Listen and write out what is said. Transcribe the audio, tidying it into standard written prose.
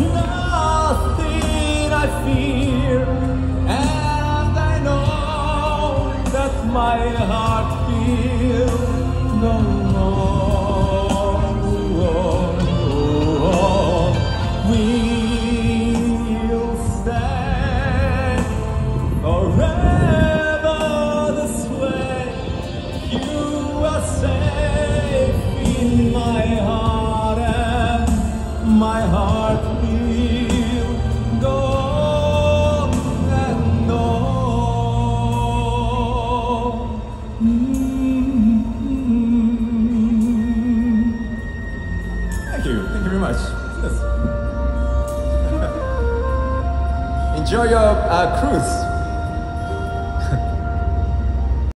nothing I fear, and I know that my heart feels no more. We'll stand forever this way. You are safe in my heart, and my heart will go and on. Thank you very much. Yes. Enjoy your cruise.